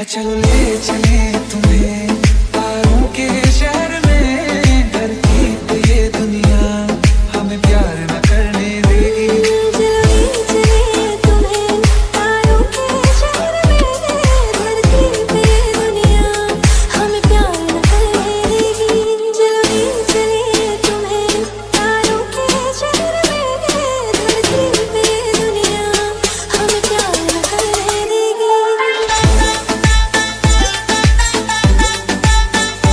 चलो ले चले तुम्हें तारों के शहर में, धरती पे ये दुनिया हमें प्यार न करने देगी। चलो ले चले तुम्हें तारों के शहर में, धरती पे ये दुनिया हमें प्यार न करने देगी। चलो ले चले तुम्हें तारों के शहर में, धरती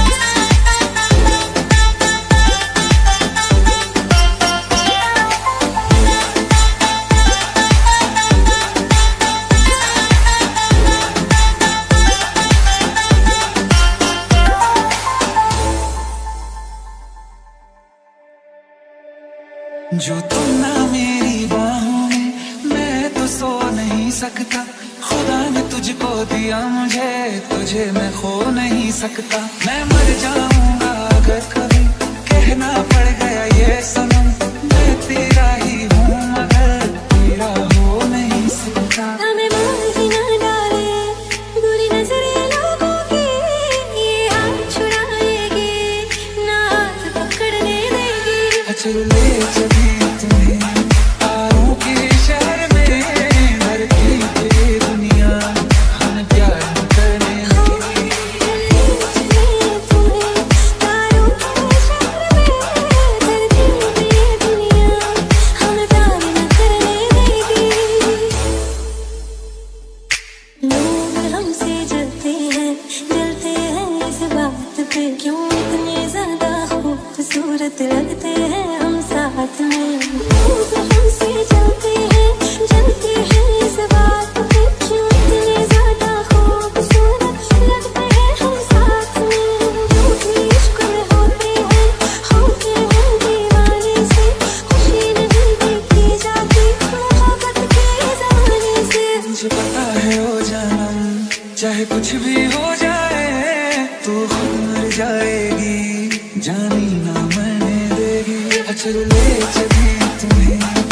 पे ये दुनिया हमें प्यार न करने देगी। जो तुम ना मेरी बाहों में मैं तो सो नहीं सकता, खुदा ने तुझको दिया मुझे, तुझे मैं खो नहीं सकता। मैं मर जाऊंगा अगर कभी कहना पड़ गया ये सनम, मैं तेरा ही हूँ मगर तेरा हो नहीं सकता। चलो ले चले तुम्हें तारों के शहर में, धरती पे दुनिया हमें प्यार करने देगी। चलो ले चले तुम्हें तारों के शहर में, धरती पे दुनिया हमें प्यार करने देगी। लोग हमसे जलते हैं इस बात पे, क्यों इतने ज्यादा खूबसूरत लगते हैं हम साथ में। लोग हमसे जलते हैं इस बात पे, क्यों इतने ज्यादा खूबसूरत लगते हैं हम साथ में। लोग इश्क में होते हैं दीवाने से, खुशी नहीं देखी जाती मोहब्बत के जमाने से। मुझे पता है ओ जानम, चाहे कुछ भी हो जाए तू खुद मर जाएगी, जानी ना मरने देगी। चलो ले चले तुम्हें